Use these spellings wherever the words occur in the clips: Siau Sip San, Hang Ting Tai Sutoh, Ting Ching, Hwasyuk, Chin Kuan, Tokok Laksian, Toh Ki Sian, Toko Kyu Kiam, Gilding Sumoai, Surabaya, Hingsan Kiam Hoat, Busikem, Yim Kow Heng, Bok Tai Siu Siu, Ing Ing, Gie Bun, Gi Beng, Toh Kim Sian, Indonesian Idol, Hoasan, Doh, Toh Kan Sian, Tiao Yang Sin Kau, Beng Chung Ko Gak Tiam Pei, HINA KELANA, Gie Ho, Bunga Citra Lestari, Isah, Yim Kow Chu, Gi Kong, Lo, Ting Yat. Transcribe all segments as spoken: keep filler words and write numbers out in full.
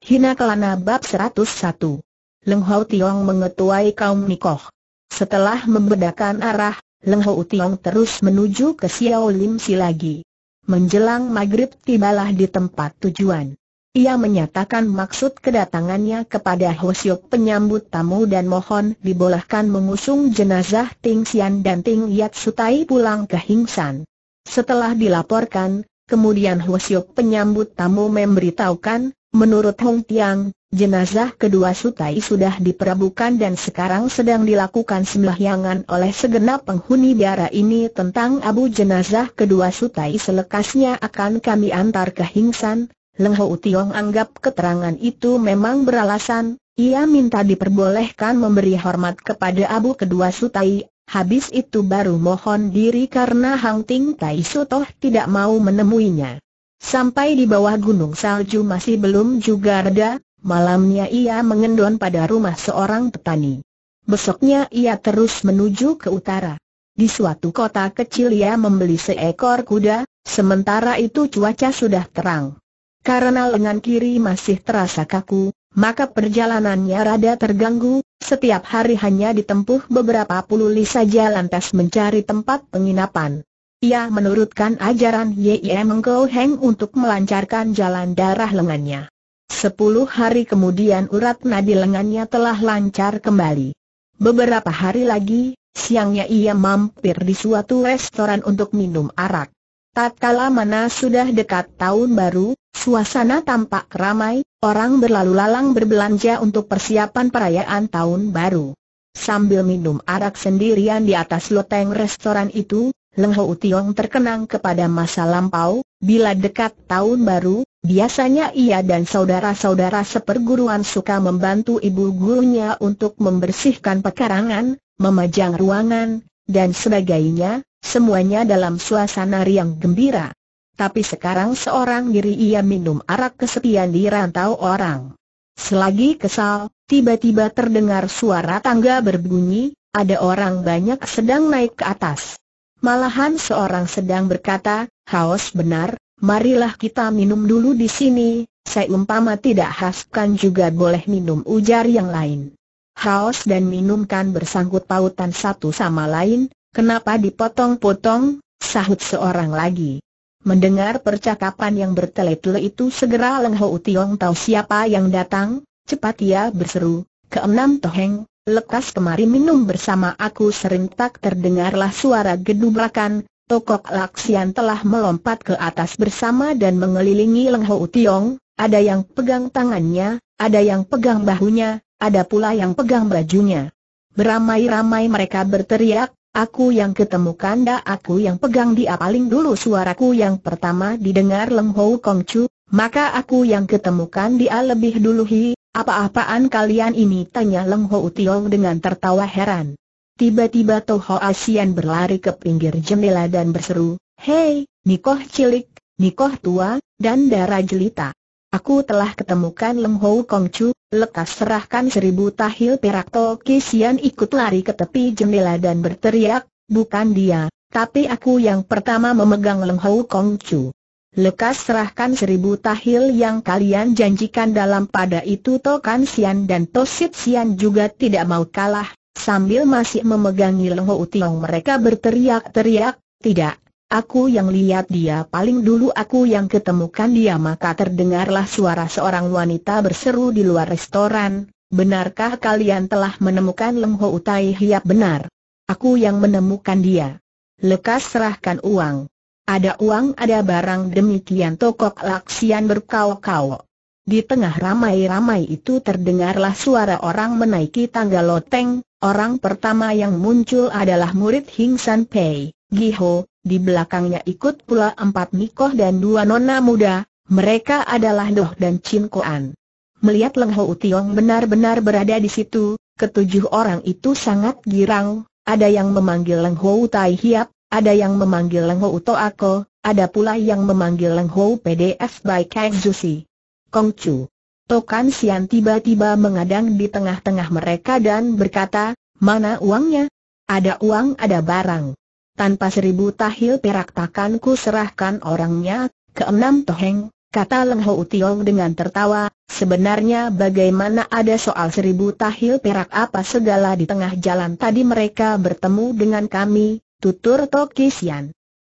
Hina Kelana Bab seratus satu. Lenghou Tiong mengetuai kaum Nikoh. Setelah membedakan arah, Lenghou Tiong terus menuju ke Siaulim Si lagi. Menjelang maghrib tibalah di tempat tujuan. Ia menyatakan maksud kedatangannya kepada Hwasyuk penyambut tamu dan mohon dibolehkan mengusung jenazah Ting Xian dan Ting Yat Sutai pulang ke Hingsan. Setelah dilaporkan, kemudian Hwasyuk penyambut tamu memberitahukan, menurut Hong Tiang, jenazah kedua Sutai sudah diperebutkan dan sekarang sedang dilakukan sembahyangan oleh segenap penghuni biara ini. Tentang abu jenazah kedua Sutai selekasnya akan kami antar ke Hingsan. Lenghou Tiong anggap keterangan itu memang beralasan. Ia minta diperbolehkan memberi hormat kepada abu kedua Sutai. Habis itu baru mohon diri karena Hang Ting Tai Sutoh tidak mau menemuinya. Sampai di bawah gunung salju masih belum juga reda. Malamnya ia mengendon pada rumah seorang petani. Besoknya ia terus menuju ke utara. Di suatu kota kecil ia membeli seekor kuda. Sementara itu cuaca sudah terang. Karena lengan kiri masih terasa kaku, maka perjalanannya rada terganggu. Setiap hari hanya ditempuh beberapa puluh li saja lantas mencari tempat penginapan. Ia menurutkan ajaran Yim Kow Heng untuk melancarkan jalan darah lengannya. Sepuluh hari kemudian urat nadi lengannya telah lancar kembali. Beberapa hari lagi, siangnya ia mampir di suatu restoran untuk minum arak. Tatkala mana sudah dekat tahun baru, suasana tampak ramai, orang berlalu-lalang berbelanja untuk persiapan perayaan tahun baru. Sambil minum arak sendirian di atas loteng restoran itu, Lenghou Tiong terkenang kepada masa lampau. Bila dekat tahun baru, biasanya ia dan saudara-saudara seperguruan suka membantu ibu gurunya untuk membersihkan pekarangan, memajang ruangan, dan sebagainya, semuanya dalam suasana riang gembira. Tapi sekarang seorang diri ia minum arak kesepian di rantau orang. Selagi kesal, tiba-tiba terdengar suara tangga berbunyi, ada orang banyak sedang naik ke atas. Malahan seorang sedang berkata, "Haus benar. Marilah kita minum dulu di sini, seumpama tidak haskan juga boleh minum," ujar yang lain. Haus dan minumkan bersangkut pautan satu sama lain, kenapa dipotong-potong, sahut seorang lagi. Mendengar percakapan yang bertele-tele itu segera Lenghou Tiong tahu siapa yang datang, cepat ia berseru, "Keenam Toheng, lekas kemari minum bersama aku." Serentak terdengarlah suara gedubrakan. Tokok Laksian telah melompat ke atas bersama dan mengelilingi Lenghou Tiong. Ada yang pegang tangannya, ada yang pegang bahunya, ada pula yang pegang bajunya. Beramai-ramai mereka berteriak, "Aku yang ketemukan, dah aku yang pegang dia." Paling dulu suaraku yang pertama didengar Lenghou Kongcu, maka aku yang ketemukan dia lebih dulu. "Hi, apa-apaan kalian ini?" tanya Lenghou Tiong dengan tertawa heran. Tiba-tiba Toh Ho A Sian berlari ke pinggir jendela dan berseru, "Hei, Nikoh cilik, Nikoh tua, dan darah jelita. Aku telah ketemukan Lenghou Kongcu, lekas serahkan seribu tahil perak." Toh Ki Sian ikut lari ke tepi jendela dan berteriak, "Bukan dia, tapi aku yang pertama memegang Lenghou Kongcu. Lekas serahkan seribu tahil yang kalian janjikan." Dalam pada itu Toh Kan Sian dan Toh Sip Sian juga tidak mau kalah. Sambil masih memegangi Lenghou Tiong mereka berteriak-teriak, "Tidak, aku yang lihat dia paling dulu, aku yang ketemukan dia." Maka terdengarlah suara seorang wanita berseru di luar restoran, "Benarkah kalian telah menemukan Lenghou Tai Hiap?" "Benar, aku yang menemukan dia. Lekas serahkan uang." "Ada uang ada barang," demikian Tokok Laksian berkauk-kauk. Di tengah ramai-ramai itu terdengarlah suara orang menaiki tangga loteng. Orang pertama yang muncul adalah murid Hingsan Pai, Gie Ho. Di belakangnya ikut pula empat nikoh dan dua nona muda. Mereka adalah Doh dan Chin Kuan. Melihat Lenghou Tiong benar-benar berada di situ, ketujuh orang itu sangat girang. Ada yang memanggil Lenghou Tai Hiap, ada yang memanggil Lenghou To Ako, ada pula yang memanggil Lenghou P D F Bai Kek Zusi. "Kongcu." Toh Kan Sian tiba-tiba mengadang di tengah-tengah mereka dan berkata, "Mana uangnya?" "Ada uang ada barang. Tanpa seribu tahil perak takkan ku serahkan orangnya." "Keenam Toheng," kata Lenghou Tiong dengan tertawa, Sebenarnya bagaimana ada soal seribu tahil perak apa segala di tengah jalan tadi mereka bertemu dengan kami, tutur Toh Kan Sian.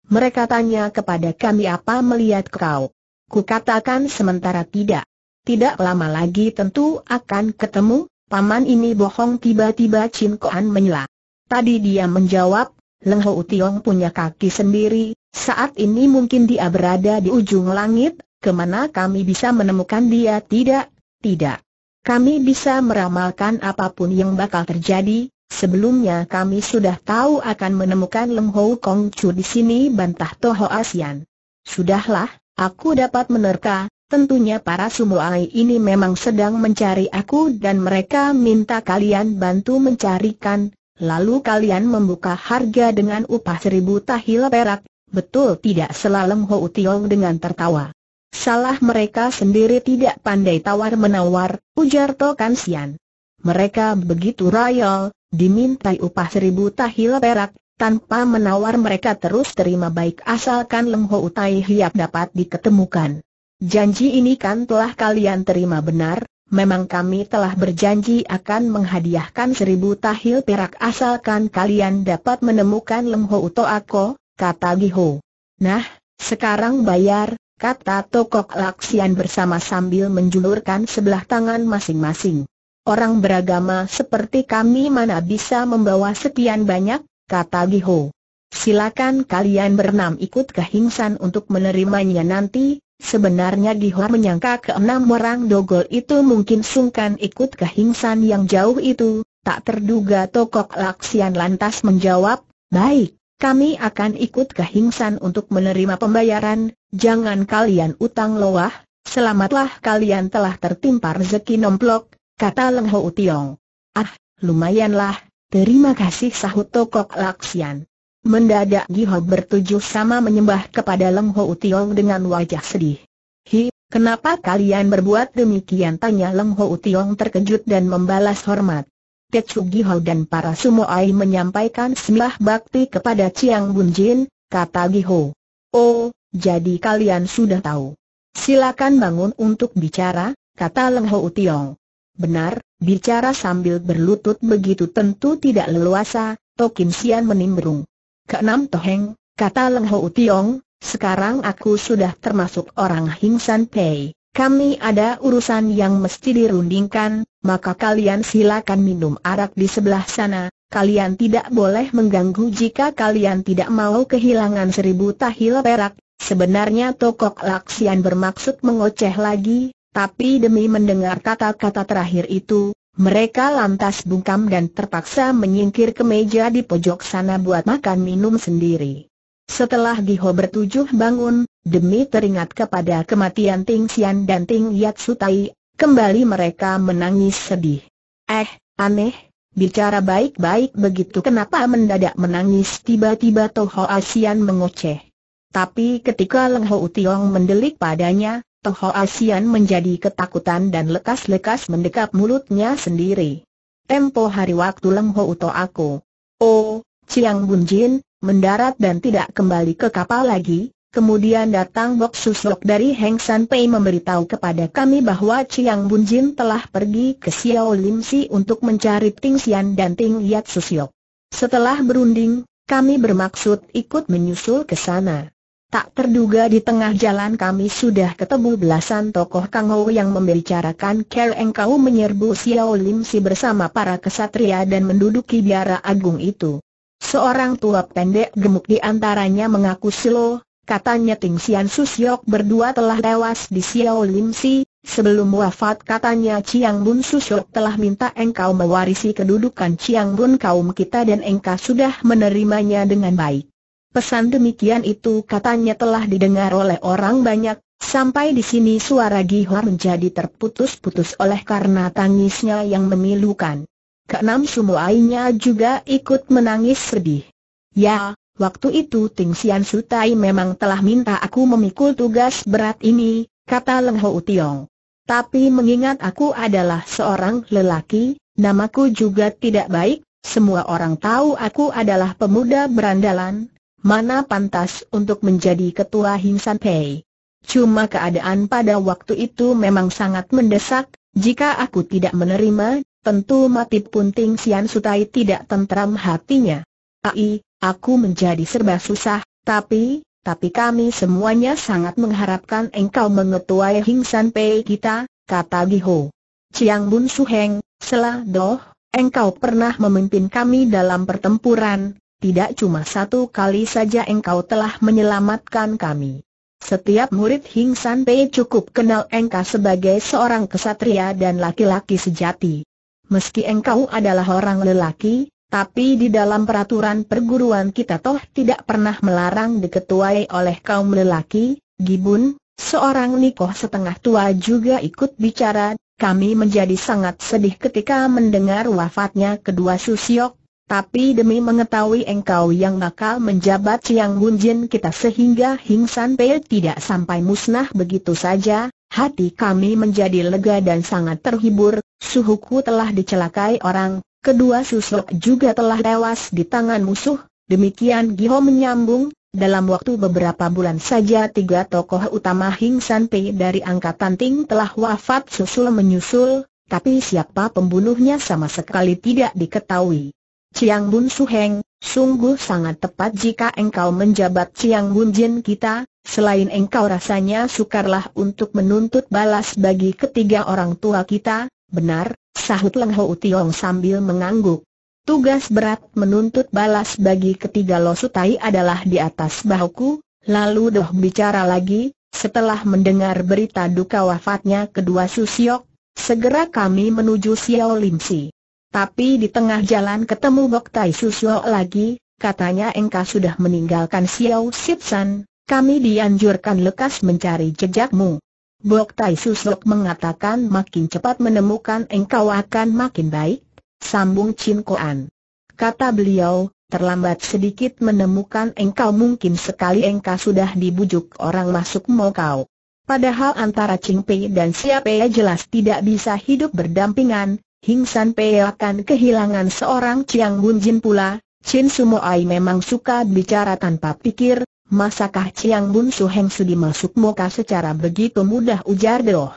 Mereka tanya kepada kami apa melihat kau. Kukatakan sementara tidak. Tidak lama lagi tentu akan ketemu, paman ini bohong, tiba-tiba Chin Kuan menyela. Tadi dia menjawab, Lenghou Tiong punya kaki sendiri, saat ini mungkin dia berada di ujung langit, kemana kami bisa menemukan dia? Tidak, tidak. Kami bisa meramalkan apapun yang bakal terjadi. Sebelumnya kami sudah tahu akan menemukan Lenghou Kong Chu di sini, bantah Toh Ho A Sian. Sudahlah, aku dapat menerka, tentunya para Sumoai ini memang sedang mencari aku dan mereka minta kalian bantu mencarikan, lalu kalian membuka harga dengan upah seribu tahil perak, betul tidak? Sela Lenghou Tiong dengan tertawa. Salah mereka sendiri tidak pandai tawar-menawar, ujar Toh Kan Sian. Mereka begitu royal. Dimintai upah seribu tahil perak, tanpa menawar mereka terus terima baik asalkan Lenghou Tai Hiap dapat diketemukan. Janji ini kan telah kalian terima benar, memang kami telah berjanji akan menghadiahkan seribu tahil perak asalkan kalian dapat menemukan Lenghou Toako, kata Gie Ho. Nah, sekarang bayar, kata Toh Kan Sian bersama sambil menjulurkan sebelah tangan masing-masing. Orang beragama seperti kami mana bisa membawa sekian banyak, kata Gie Ho. Silakan kalian berenam ikut ke Hingsan untuk menerimanya nanti. Sebenarnya Gie Ho menyangka keenam orang dogol itu mungkin sungkan ikut ke Hingsan yang jauh itu. Tak terduga Toh Kan Sian lantas menjawab, baik, kami akan ikut ke Hingsan untuk menerima pembayaran. Jangan kalian utang loah, selamatlah kalian telah tertimpa rezeki nomplok, kata Lenghou Tiong. Ah, lumayanlah, terima kasih, sahut Toh Kan Sian. Mendadak Gie Ho bertujuh sama menyembah kepada Lenghou Tiong dengan wajah sedih. Hi, kenapa kalian berbuat demikian? Tanya Lenghou Tiong terkejut dan membalas hormat. Tecu Gie Ho dan para Sumoai menyampaikan sembah bakti kepada Chiang Bun Jin, kata Gie Ho. Oh, jadi kalian sudah tahu. Silakan bangun untuk bicara, kata Lenghou Tiong. Benar, bicara sambil berlutut begitu tentu tidak leluasa, Toh Kan Sian menimbrung. Keenam Toh Heng, kata Lenghou Tiong, sekarang aku sudah termasuk orang Hingsan Pai. Kami ada urusan yang mesti dirundingkan, maka kalian silakan minum arak di sebelah sana. Kalian tidak boleh mengganggu jika kalian tidak mau kehilangan seribu tahil perak. Sebenarnya Toh Kan Sian bermaksud mengoceh lagi. Tapi demi mendengar kata-kata terakhir itu, mereka lantas bungkam dan terpaksa menyingkir ke meja di pojok sana buat makan minum sendiri. Setelah Gie Ho bertujuh bangun, demi teringat kepada kematian Ting Xian dan Ting Yat Sutai, kembali mereka menangis sedih. Eh, aneh, bicara baik-baik begitu kenapa mendadak menangis? Tiba-tiba Toh Ho A Sian mengoceh. Tapi ketika Lenghou Tiong mendelik padanya, Toh Ho A Sian menjadi ketakutan dan lekas-lekas mendekap mulutnya sendiri. Tempo hari waktu Lenghou Toako, oh, Chiang Bun Jin, mendarat dan tidak kembali ke kapal lagi. Kemudian datang Bok Susiok dari Hingsan Pai memberitahu kepada kami bahwa Chiang Bun Jin telah pergi ke Siaulim Si untuk mencari Ting Xian dan Ting Yat Susiok. Setelah berunding, kami bermaksud ikut menyusul ke sana. Tak terduga di tengah jalan kami sudah ketemu belasan tokoh Kangou yang membicarakan kereng kau menyerbu Siaulim Si bersama para kesatria dan menduduki biara agung itu. Seorang tua pendek gemuk di antaranya mengaku si Lo, katanya Ting Xian Susiok berdua telah tewas di Siaulim Si. Sebelum wafat katanya Chiang Bun Susiok telah minta engkau mewarisi kedudukan Chiang Bun kaum kita dan engkau sudah menerimanya dengan baik. Pesan demikian itu katanya telah didengar oleh orang banyak. Sampai di sini suara Gie Ho menjadi terputus-putus oleh karena tangisnya yang memilukan. Keenam Sumoainya juga ikut menangis sedih. Ya, waktu itu Ting Xian Sutai memang telah minta aku memikul tugas berat ini, kata Lenghou Tiong. Tapi mengingat aku adalah seorang lelaki, namaku juga tidak baik, semua orang tahu aku adalah pemuda berandalan. Mana pantas untuk menjadi ketua Hingsan Pai. Cuma keadaan pada waktu itu memang sangat mendesak, jika aku tidak menerima, tentu mati pun Ting Xian Sutai tidak tentram hatinya. Ai, aku menjadi serba susah, tapi, tapi kami semuanya sangat mengharapkan engkau mengetuai Hingsan Pai kita, kata Gie Ho. Chiang Bun Suheng, Sela Doh, engkau pernah memimpin kami dalam pertempuran, tidak cuma satu kali saja engkau telah menyelamatkan kami. Setiap murid Hingsan Pai cukup kenal engkau sebagai seorang kesatria dan laki-laki sejati. Meski engkau adalah orang lelaki, tapi di dalam peraturan perguruan kita toh tidak pernah melarang diketuai oleh kaum lelaki. Gie Bun, seorang nikoh setengah tua juga ikut bicara. Kami menjadi sangat sedih ketika mendengar wafatnya kedua Susiok. Tapi demi mengetahui engkau yang bakal menjabat Chiang Bun Jin kita sehingga Hingsan Pai tidak sampai musnah begitu saja, hati kami menjadi lega dan sangat terhibur. Suhuku telah dicelakai orang, kedua Susiok juga telah tewas di tangan musuh. Demikian Gie Ho menyambung, dalam waktu beberapa bulan saja tiga tokoh utama Hingsan Pai dari angkatan Ting telah wafat susul menyusul, tapi siapa pembunuhnya sama sekali tidak diketahui. Chiang Bun Suheng, sungguh sangat tepat jika engkau menjabat Chiang Bun Jin kita, selain engkau rasanya sukarlah untuk menuntut balas bagi ketiga orang tua kita, benar, sahut Lenghou Tiong sambil mengangguk. Tugas berat menuntut balas bagi ketiga Lo Sutai adalah di atas bahuku, lalu Doh bicara lagi, setelah mendengar berita duka wafatnya kedua Susiok, segera kami menuju Siaulim Si. Tapi di tengah jalan ketemu Bok Tai Siu Siu lagi, katanya engkau sudah meninggalkan Siau Sip San, kami dianjurkan lekas mencari jejakmu. Bok Tai Siu Siu mengatakan makin cepat menemukan engkau akan makin baik, sambung Chin Kuan. Kata beliau, terlambat sedikit menemukan engkau mungkin sekali engkau sudah dibujuk orang masuk Mo Kauw. Padahal antara Ching Pei dan Siapa jelas tidak bisa hidup berdampingan. Hingsan Pai akan kehilangan seorang Chiang Bun Jin pula. Chin Sumoai memang suka bicara tanpa pikir. Masakah Chiang Bun Suheng sudi masuk muka secara begitu mudah, ujar Doh.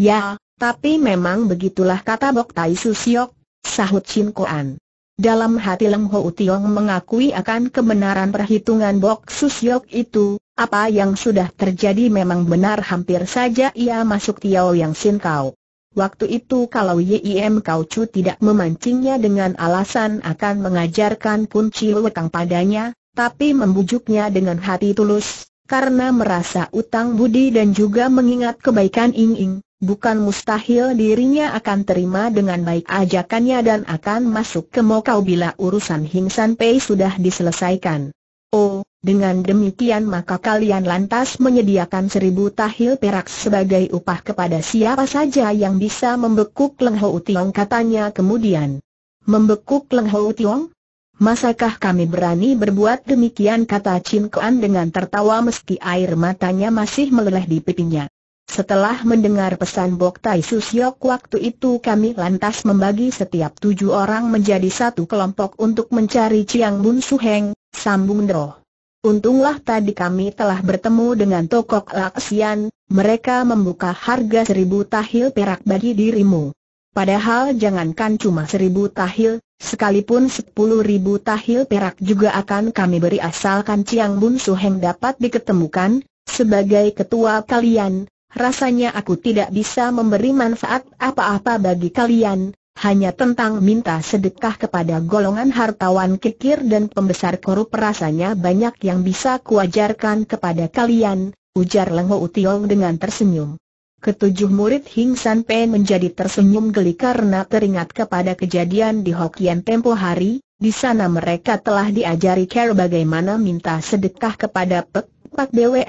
Ya, tapi memang begitulah, kata Bok Tai Siu Siu, sahut Chin Kuan. Dalam hati Lenghou Tiong mengakui akan kebenaran perhitungan Bok Susiok itu. Apa yang sudah terjadi memang benar, hampir saja ia masuk Tiao Yang Sin Kau. Waktu itu kalau Yim Kow Chu tidak memancingnya dengan alasan akan mengajarkan kunci wekang padanya, tapi membujuknya dengan hati tulus, karena merasa utang budi dan juga mengingat kebaikan Ing Ing, bukan mustahil dirinya akan terima dengan baik ajakannya dan akan masuk ke Mo Kauw bila urusan Hingsan Pai sudah diselesaikan. Oh, dengan demikian maka kalian lantas menyediakan seribu tahil perak sebagai upah kepada siapa saja yang bisa membekuk Lenghou Tiong, katanya kemudian. Membekuk Lenghou Tiong? Masakah kami berani berbuat demikian, kata Chin Kuan dengan tertawa meski air matanya masih meleleh di pipinya. Setelah mendengar pesan Bok Tai Siu Siu waktu itu, kami lantas membagi setiap tujuh orang menjadi satu kelompok untuk mencari Chiang Bun Suheng, sambung Doh. Untunglah tadi kami telah bertemu dengan Toh Ho A Sian, mereka membuka harga seribu tahil perak bagi dirimu. Padahal jangankan cuma seribu tahil, sekalipun sepuluh ribu tahil perak juga akan kami beri asalkan Chiang Bun Suheng dapat diketemukan. Sebagai ketua kalian, rasanya aku tidak bisa memberi manfaat apa-apa bagi kalian, hanya tentang minta sedekah kepada golongan hartawan kikir dan pembesar korup rasanya banyak yang bisa kuajarkan kepada kalian, ujar Lenghou Tiong dengan tersenyum. Ketujuh murid Hingsan Pai menjadi tersenyum geli karena teringat kepada kejadian di Hokkien tempo hari, di sana mereka telah diajari cara bagaimana minta sedekah kepada Pek Pak Bwe,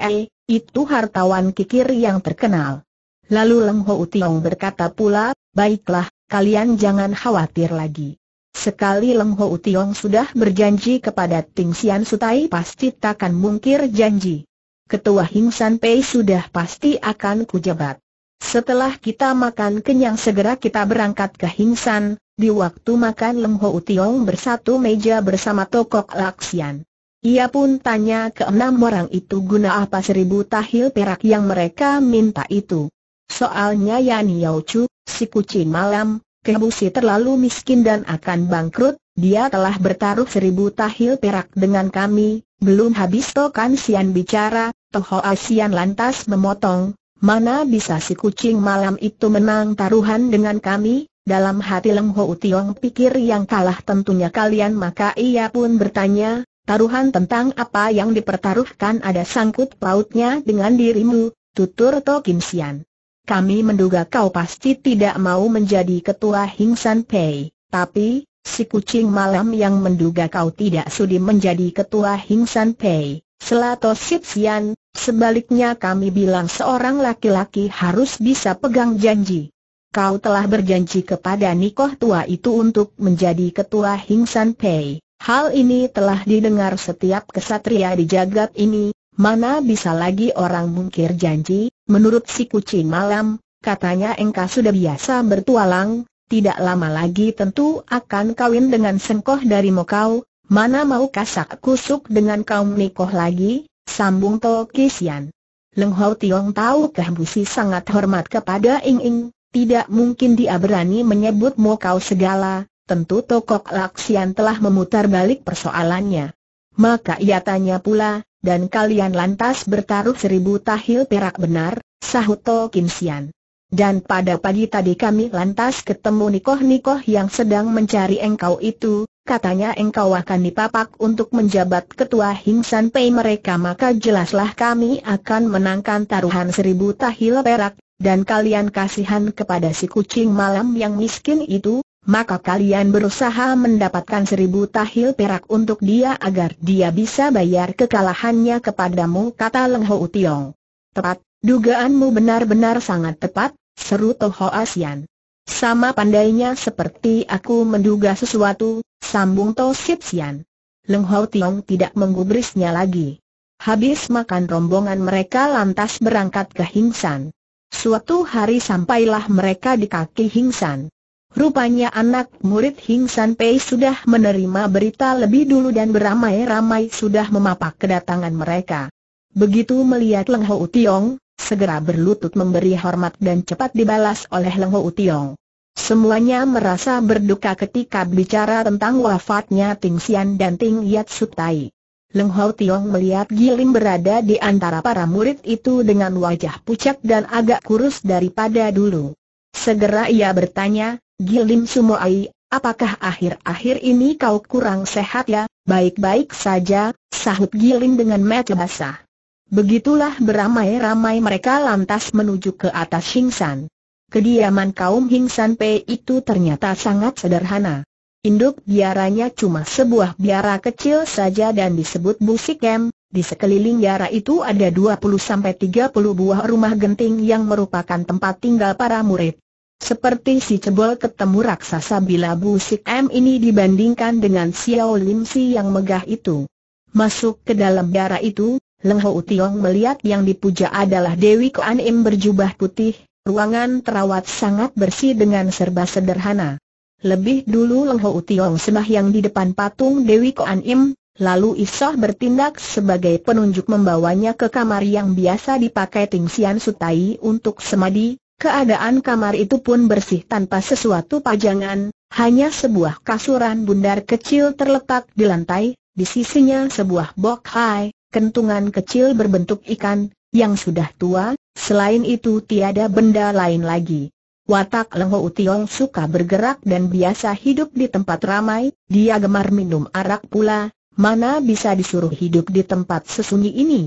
itu hartawan kikir yang terkenal. Lalu Lenghou Tiong berkata pula, baiklah, kalian jangan khawatir lagi. Sekali Lenghou Tiong sudah berjanji kepada Ting Xian Sutai pasti takkan mungkir janji. Ketua Hingsan Pai sudah pasti akan kujabat. Setelah kita makan kenyang segera kita berangkat ke Hingsan. Di waktu makan Lenghou Tiong bersatu meja bersama Toh Ho A Sian. Ia pun tanya ke enam orang itu guna apa seribu tahil perak yang mereka minta itu. Soalnya Yan Yao Chu, si kucing malam, kebusi terlalu miskin dan akan bangkrut, dia telah bertaruh seribu tahil perak dengan kami. Belum habis Toh Kan Sian bicara, Toh Ho A Sian lantas memotong, mana bisa si kucing malam itu menang taruhan dengan kami? Dalam hati Lenghou Tiong pikir yang kalah tentunya kalian, maka ia pun bertanya, taruhan tentang apa yang dipertaruhkan ada sangkut pautnya dengan dirimu, tutur Toh Kim Sian. Kami menduga kau pasti tidak mau menjadi ketua Hingsan Pai, tapi si kucing malam yang menduga kau tidak sudi menjadi ketua Hingsan Pai, sela Toh Sip Sian. Sebaliknya kami bilang seorang laki-laki harus bisa pegang janji. Kau telah berjanji kepada Nikoh tua itu untuk menjadi ketua Hingsan Pai. Hal ini telah didengar setiap kesatria di jagat ini, mana bisa lagi orang mungkir janji. Menurut si kucing malam, katanya engkau sudah biasa bertualang, tidak lama lagi tentu akan kawin dengan sengkoh dari Mo Kauw. Mana mau kasak kusuk dengan kaum Nikoh lagi, sambung Toh Kim Sian. Lenghou Tiong tahu kehabusi sangat hormat kepada Ing Ing, tidak mungkin dia berani menyebut Mo Kauw segala. Tentu Tokok Laksian telah memutar balik persoalannya. Maka ia tanya pula, dan kalian lantas bertaruh seribu tahil perak benar, sahut Toh Kim Sian. Dan pada pagi tadi kami lantas ketemu Nikoh-Nikoh yang sedang mencari engkau itu, katanya engkau akan dipapak untuk menjabat ketua Hingsan Pai mereka, maka jelaslah kami akan menangkan taruhan seribu tahil perak, dan kalian kasihan kepada si kucing malam yang miskin itu. Maka kalian berusaha mendapatkan seribu tahil perak untuk dia agar dia bisa bayar kekalahannya kepadamu, kata Lenghou Tiong. Tepat, dugaanmu benar-benar sangat tepat, seru Toh Ho A Sian. Sama pandainya seperti aku menduga sesuatu, sambung Toh Sip Sian. Lenghou Tiong tidak menggubrisnya lagi. Habis makan rombongan mereka lantas berangkat ke Hingsan. Suatu hari sampailah mereka di kaki Hingsan. Rupanya anak murid Hingsan Pai sudah menerima berita lebih dulu dan beramai-ramai sudah memapak kedatangan mereka. Begitu melihat Lenghou Tiong, segera berlutut memberi hormat dan cepat dibalas oleh Lenghou Tiong. Semuanya merasa berduka ketika bicara tentang wafatnya Ting Xian dan Ting Yat Sutai. Lenghou Tiong melihat Giling berada di antara para murid itu dengan wajah pucat dan agak kurus daripada dulu. Segera ia bertanya, Gilding Sumoai, apakah akhir-akhir ini kau kurang sehat ya? Baik-baik saja, sahut Giling dengan mata basah. Begitulah beramai-ramai mereka lantas menuju ke atas Hingsan. Kediaman kaum Hingsan Pai itu ternyata sangat sederhana. Induk biaranya cuma sebuah biara kecil saja dan disebut Busikem. Di sekeliling biara itu ada dua puluh sampai tiga puluh buah rumah genting yang merupakan tempat tinggal para murid. Seperti si cebol ketemu raksasa bila Busikem ini dibandingkan dengan Siaulim Si yang megah itu. Masuk ke dalam biara itu, Lenghou Tiong melihat yang dipuja adalah Dewi Koan Im berjubah putih. Ruangan terawat sangat bersih dengan serba sederhana. Lebih dulu Lenghou Tiong sembahyang di depan patung Dewi Koan Im, lalu Isah bertindak sebagai penunjuk membawanya ke kamar yang biasa dipakai Ting Xian Sutai untuk semadi. Keadaan kamar itu pun bersih tanpa sesuatu pajangan, hanya sebuah kasuran bundar kecil terletak di lantai, di sisinya sebuah bokhai, kentungan kecil berbentuk ikan, yang sudah tua, selain itu tiada benda lain lagi. Watak Lenghou Tiong suka bergerak dan biasa hidup di tempat ramai, dia gemar minum arak pula, mana bisa disuruh hidup di tempat sesunyi ini.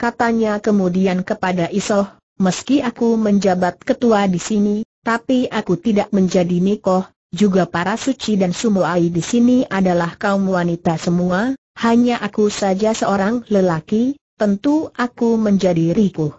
Katanya kemudian kepada Isah, meski aku menjabat ketua di sini, tapi aku tidak menjadi nikoh. Juga para suci dan sumoai di sini adalah kaum wanita semua, hanya aku saja seorang lelaki, tentu aku menjadi rikuh.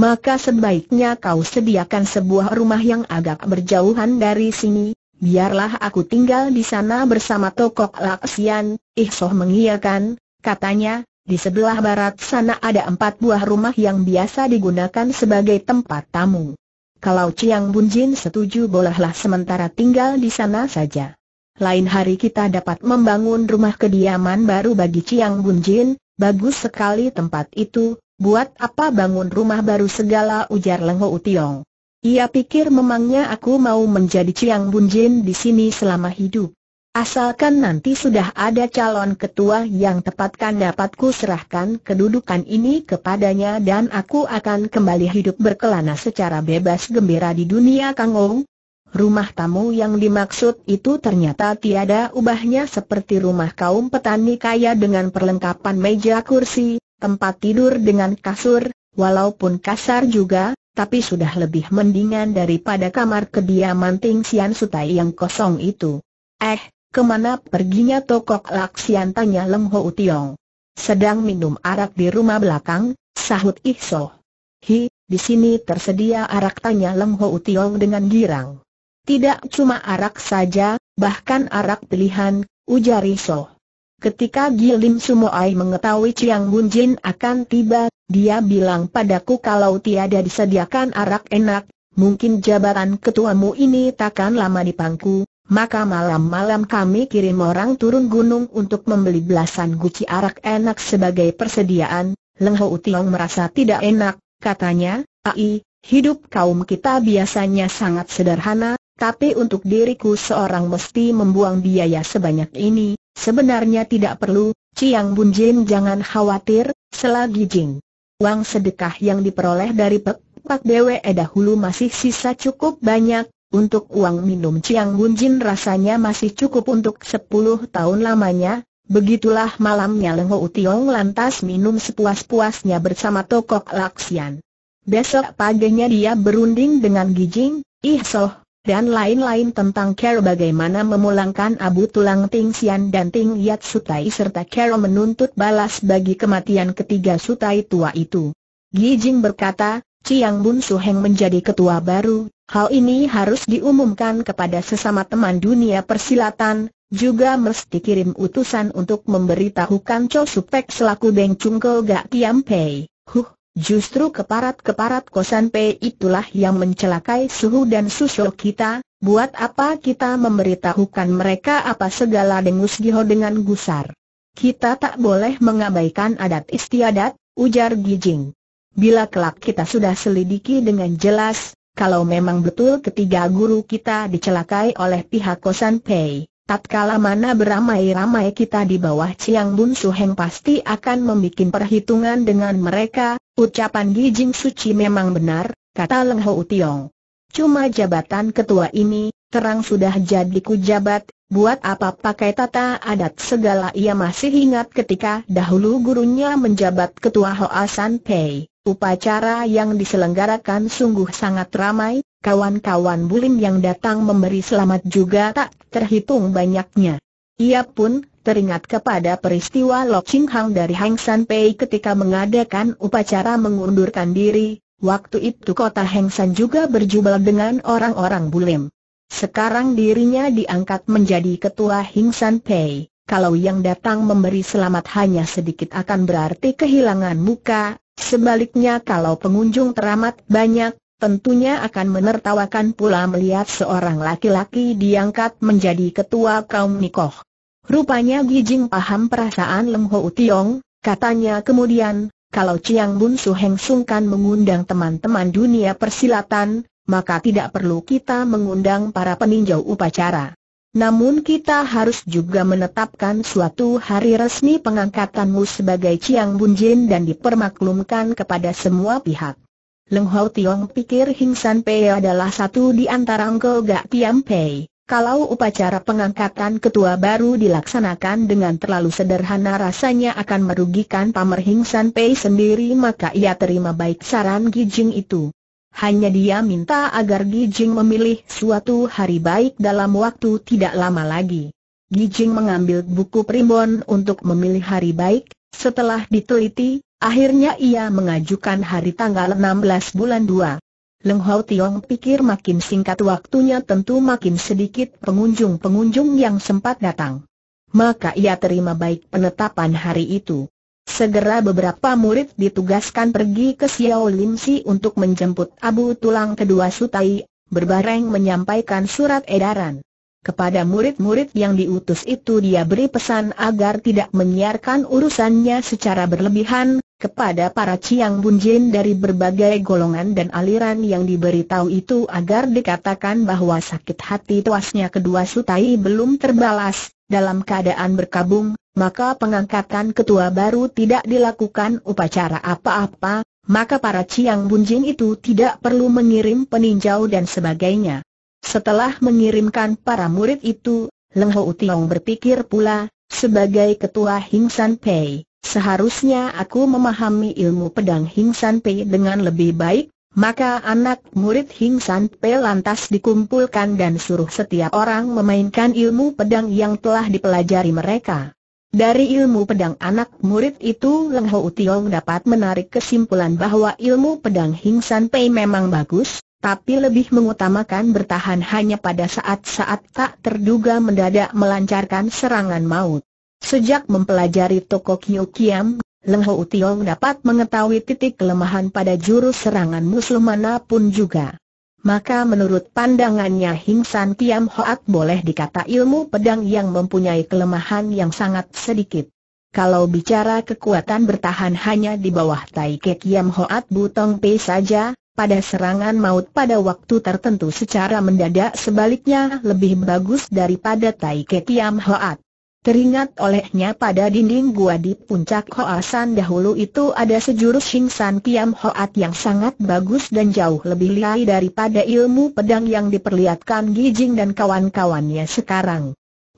Maka sebaiknya kau sediakan sebuah rumah yang agak berjauhan dari sini, biarlah aku tinggal di sana bersama Tokok Laksian. Isah mengiyakan, katanya. Di sebelah barat sana ada empat buah rumah yang biasa digunakan sebagai tempat tamu. Kalau Chiang Bun Jin setuju, bolehlah sementara tinggal di sana saja. Lain hari kita dapat membangun rumah kediaman baru bagi Chiang Bun Jin. Bagus sekali tempat itu. Buat apa bangun rumah baru segala?" ujar Lenghou Tiong. "Ia pikir memangnya aku mau menjadi Chiang Bun Jin di sini selama hidup. Asalkan nanti sudah ada calon ketua yang tepat, kan dapatku serahkan kedudukan ini kepadanya dan aku akan kembali hidup berkelana secara bebas gembira di dunia kangouw." Rumah tamu yang dimaksud itu ternyata tiada ubahnya seperti rumah kaum petani kaya dengan perlengkapan meja kursi, tempat tidur dengan kasur, walaupun kasar juga, tapi sudah lebih mendingan daripada kamar kediaman Ting Xian Sutai yang kosong itu. "Eh, kemana perginya Tokok Laksian?" tanya Lenghou Tiong. "Sedang minum arak di rumah belakang," sahut Isah. "Hi, di sini tersedia arak?" tanya Lenghou Tiong dengan girang. "Tidak cuma arak saja, bahkan arak pilihan," ujar Isah. "Ketika Gilding Sumoai mengetahui Chiang Bun Jin akan tiba, dia bilang padaku kalau tiada disediakan arak enak, mungkin jabatan ketuamu ini takkan lama dipangku. Maka malam-malam kami kirim orang turun gunung untuk membeli belasan guci arak enak sebagai persediaan." Lenghou Tiong merasa tidak enak. Katanya, "Ai, hidup kaum kita biasanya sangat sederhana, tapi untuk diriku seorang mesti membuang biaya sebanyak ini. Sebenarnya tidak perlu. Chiang Bun Jin jangan khawatir, selagi Jing. Uang sedekah yang diperoleh dari Pek Pak Bwe dahulu masih sisa cukup banyak. Untuk uang minum Chiang Bun Jin rasanya masih cukup untuk sepuluh tahun lamanya." Begitulah malamnya Lenghou Tiong lantas minum sepuas-puasnya bersama Tokok Laksian. Besok paginya dia berunding dengan Gie Jing, Isah, dan lain-lain tentang cara bagaimana memulangkan abu tulang Ting Xian dan Ting Yat Sutai serta cara menuntut balas bagi kematian ketiga Sutai tua itu. Gie Jing berkata, "Chiang Bun Suheng menjadi ketua baru. Hal ini harus diumumkan kepada sesama teman dunia persilatan, juga mesti kirim utusan untuk memberitahukan Chow Supek selaku Beng Chung Ko Gak Tiam Pei. Huh, justru keparat-keparat kosan Pei itulah yang mencelakai suhu dan susu kita. Buat apa kita memberitahukan mereka apa segala?" dengus Gie Ho dengan gusar. "Kita tak boleh mengabaikan adat istiadat," ujar Gie Jing. "Bila kelak kita sudah selidiki dengan jelas, kalau memang betul ketiga guru kita dicelakai oleh pihak kosan Pei, tatkala mana beramai-ramai kita di bawah Chiang Bun Suheng pasti akan membuat perhitungan dengan mereka." Ucapan Gie Jing suci memang benar, kata Lenghou Tiong. "Cuma jabatan ketua ini, terang sudah jadi kujabat, buat apa pakai tata adat segala?" Ia masih ingat ketika dahulu gurunya menjabat ketua Hoasan Pei. Upacara yang diselenggarakan sungguh sangat ramai, kawan-kawan bulim yang datang memberi selamat juga tak terhitung banyaknya. Ia pun teringat kepada peristiwa Lo Ching Hang dari Hingsan Pai ketika mengadakan upacara mengundurkan diri. Waktu itu kota Hingsan juga berjubel dengan orang-orang bulim. Sekarang dirinya diangkat menjadi ketua Hingsan Pai. Kalau yang datang memberi selamat hanya sedikit akan berarti kehilangan muka. Sebaliknya kalau pengunjung teramat banyak, tentunya akan menertawakan pula melihat seorang laki-laki diangkat menjadi ketua kaum Nikoh. Rupanya Gie Jing paham perasaan Lenghou Tiong. Katanya kemudian, "Kalau Chiang Bun Suheng sungkan mengundang teman-teman dunia persilatan, maka tidak perlu kita mengundang para peninjau upacara. Namun kita harus juga menetapkan suatu hari resmi pengangkatanmu sebagai Chiang Bun Jin dan dipermaklumkan kepada semua pihak." Lenghou Tiong pikir Hingsan Pai adalah satu di antara Engkau Gak Tiam Pei. Kalau upacara pengangkatan ketua baru dilaksanakan dengan terlalu sederhana rasanya akan merugikan pamer Hingsan Pai sendiri, maka ia terima baik saran Gie Jing itu. Hanya dia minta agar Gie Jing memilih suatu hari baik dalam waktu tidak lama lagi. Gie Jing mengambil buku primbon untuk memilih hari baik. Setelah diteliti, akhirnya ia mengajukan hari tanggal enam belas bulan dua. Lenghou Tiong pikir makin singkat waktunya tentu makin sedikit pengunjung-pengunjung yang sempat datang. Maka ia terima baik penetapan hari itu. Segera beberapa murid ditugaskan pergi ke Siaulim Si untuk menjemput abu tulang kedua Sutai, berbareng menyampaikan surat edaran. Kepada murid-murid yang diutus itu dia beri pesan agar tidak menyiarkan urusannya secara berlebihan. Kepada para Chiang Bun Jin dari berbagai golongan dan aliran yang diberitahu itu agar dikatakan bahwa sakit hati tuasnya kedua sutai belum terbalas, dalam keadaan berkabung, maka pengangkatan ketua baru tidak dilakukan upacara apa-apa, maka para Chiang Bun Jin itu tidak perlu mengirim peninjau dan sebagainya. Setelah mengirimkan para murid itu, Lenghou Tiong berpikir pula, sebagai ketua Hingsan Pai, seharusnya aku memahami ilmu pedang Hingsan Pai dengan lebih baik, maka anak murid Hingsan Pai lantas dikumpulkan dan suruh setiap orang memainkan ilmu pedang yang telah dipelajari mereka. Dari ilmu pedang anak murid itu Lenghou Tiong dapat menarik kesimpulan bahwa ilmu pedang Hingsan Pai memang bagus, tapi lebih mengutamakan bertahan hanya pada saat-saat tak terduga mendadak melancarkan serangan maut. Sejak mempelajari Toko Kyu Kiam, Lenghou Tiong dapat mengetahui titik kelemahan pada jurus serangan musuh manapun juga. Maka menurut pandangannya Hingsan Kiam Hoat boleh dikata ilmu pedang yang mempunyai kelemahan yang sangat sedikit. Kalau bicara kekuatan bertahan hanya di bawah Tai Kek Qiang Huat Butong P saja, pada serangan maut pada waktu tertentu secara mendadak sebaliknya lebih bagus daripada Tai Kek Qiang Huat. Teringat olehnya pada dinding gua di puncak Hoasan dahulu itu ada sejurus Hingsan Kiam Hoat yang sangat bagus dan jauh lebih lihai daripada ilmu pedang yang diperlihatkan Gie Jing dan kawan-kawannya sekarang.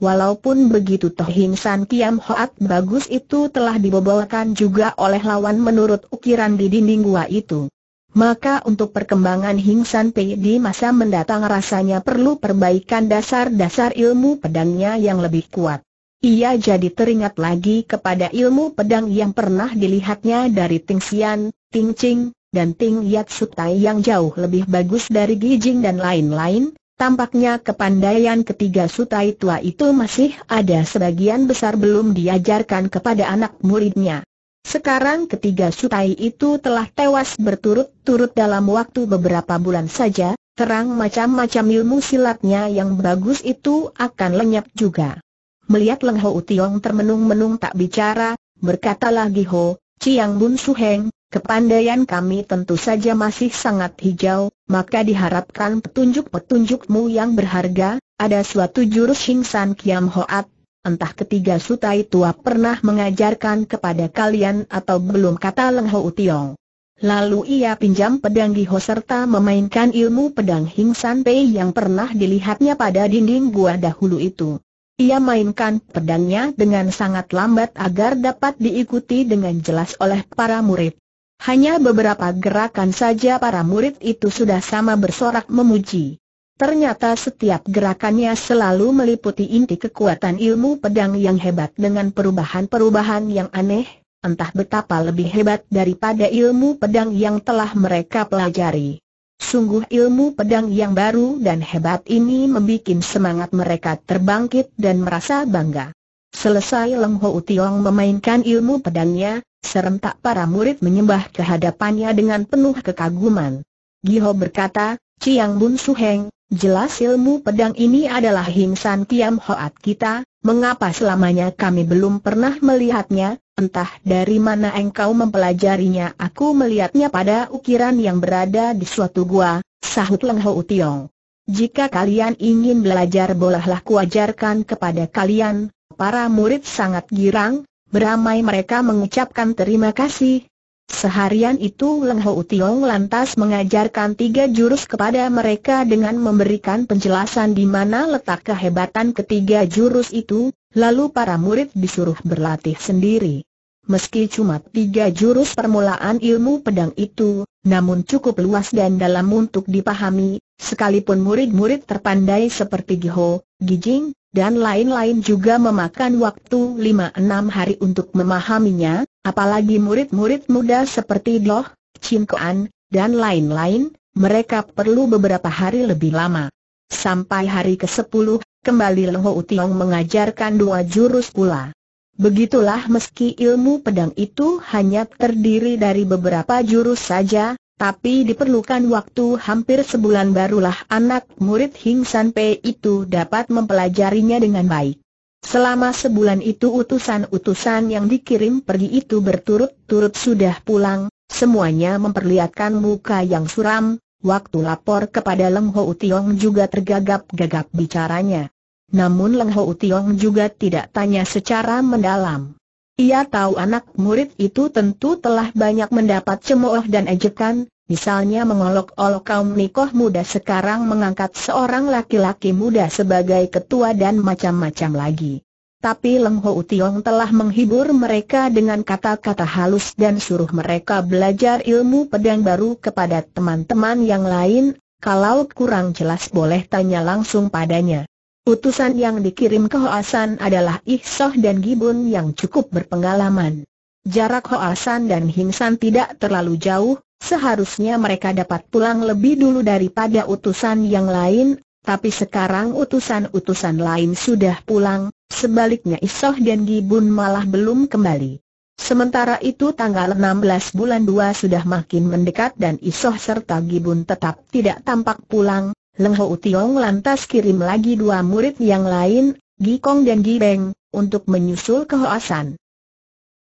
Walaupun begitu toh Hingsan Kiam Hoat bagus itu telah dibobolkan juga oleh lawan menurut ukiran di dinding gua itu. Maka untuk perkembangan Hingsan Pai di masa mendatang rasanya perlu perbaikan dasar-dasar ilmu pedangnya yang lebih kuat. Ia jadi teringat lagi kepada ilmu pedang yang pernah dilihatnya dari Ting Xian, Ting Ching, dan Ting Yat Sutai yang jauh lebih bagus dari Gie Jing dan lain-lain. Tampaknya kepandaian ketiga Sutai tua itu masih ada sebagian besar belum diajarkan kepada anak muridnya. Sekarang ketiga Sutai itu telah tewas berturut-turut dalam waktu beberapa bulan saja, terang macam-macam ilmu silatnya yang bagus itu akan lenyap juga. Melihat Lenghou Tiong termenung-menung tak bicara, berkatalah Gie Ho, Chiang Bun Suheng, kepandaian kami tentu saja masih sangat hijau, maka diharapkan petunjuk-petunjukmu yang berharga. Ada suatu jurus Hingsan Kiam Hoat, entah ketiga Sutai tua pernah mengajarkan kepada kalian atau belum, kata Lenghou Tiong. Lalu ia pinjam pedang Gie Ho serta memainkan ilmu pedang Hingsan Pai yang pernah dilihatnya pada dinding gua dahulu itu. Ia mainkan pedangnya dengan sangat lambat agar dapat diikuti dengan jelas oleh para murid. Hanya beberapa gerakan saja para murid itu sudah sama bersorak memuji. Ternyata setiap gerakannya selalu meliputi inti kekuatan ilmu pedang yang hebat dengan perubahan-perubahan yang aneh, entah betapa lebih hebat daripada ilmu pedang yang telah mereka pelajari. Sungguh ilmu pedang yang baru dan hebat ini membuat semangat mereka terbangkit dan merasa bangga. Selesai Lenghou Tiong memainkan ilmu pedangnya, serentak para murid menyembah kehadapannya dengan penuh kekaguman. Gie Ho berkata, Chiang Bun Suheng, jelas ilmu pedang ini adalah Hingsan Kiam Hoat kita, mengapa selamanya kami belum pernah melihatnya? Entah dari mana engkau mempelajarinya. Aku melihatnya pada ukiran yang berada di suatu gua, sahut Lenghou Tiong. Jika kalian ingin belajar bolehlah kuajarkan kepada kalian. Para murid sangat girang, beramai mereka mengucapkan terima kasih. Seharian itu Lenghou Tiong lantas mengajarkan tiga jurus kepada mereka dengan memberikan penjelasan di mana letak kehebatan ketiga jurus itu. Lalu para murid disuruh berlatih sendiri. Meski cuma tiga jurus permulaan ilmu pedang itu, namun cukup luas dan dalam untuk dipahami, sekalipun murid-murid terpandai seperti Gie Ho, Gie Jing, dan lain-lain juga memakan waktu lima sampai enam hari untuk memahaminya, apalagi murid-murid muda seperti Doh, Chin Kuan, dan lain-lain, mereka perlu beberapa hari lebih lama. Sampai hari ke-sepuluh, kembali Lenghou Tiong mengajarkan dua jurus pula. Begitulah meski ilmu pedang itu hanya terdiri dari beberapa jurus saja, tapi diperlukan waktu hampir sebulan barulah anak murid Hingsan Pai itu dapat mempelajarinya dengan baik. Selama sebulan itu utusan-utusan yang dikirim pergi itu berturut-turut sudah pulang, semuanya memperlihatkan muka yang suram. Waktu lapor kepada Lenghou Tiong juga tergagap-gagap bicaranya. Namun Lenghou Tiong juga tidak tanya secara mendalam. Ia tahu anak murid itu tentu telah banyak mendapat cemooh dan ejekan, misalnya mengolok-olok kaum nikoh muda sekarang mengangkat seorang laki-laki muda sebagai ketua dan macam-macam lagi. Tapi Lenghou Tiong telah menghibur mereka dengan kata-kata halus dan suruh mereka belajar ilmu pedang baru kepada teman-teman yang lain. Kalau kurang jelas boleh tanya langsung padanya. Utusan yang dikirim ke Hoasan adalah Isah dan Gie Bun yang cukup berpengalaman. Jarak Hoasan dan Hingsan tidak terlalu jauh, seharusnya mereka dapat pulang lebih dulu daripada utusan yang lain, tapi sekarang utusan-utusan lain sudah pulang, sebaliknya Isah dan Gie Bun malah belum kembali. Sementara itu tanggal enam belas bulan dua sudah makin mendekat dan Isah serta Gie Bun tetap tidak tampak pulang. Lenghou Tiong lantas kirim lagi dua murid yang lain, Gi Kong dan Gi Beng, untuk menyusul ke Hoasan.